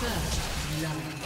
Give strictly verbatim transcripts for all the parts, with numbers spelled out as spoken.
First love.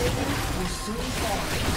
will soon fall.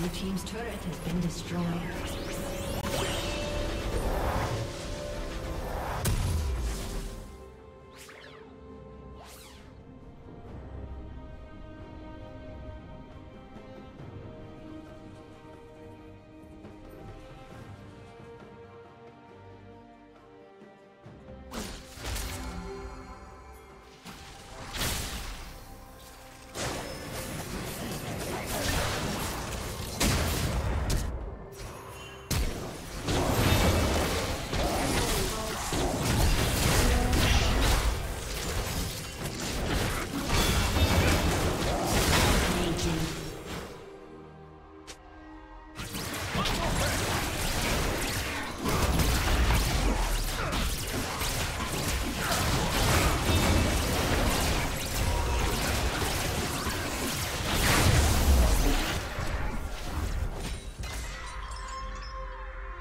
Blue team's turret has been destroyed.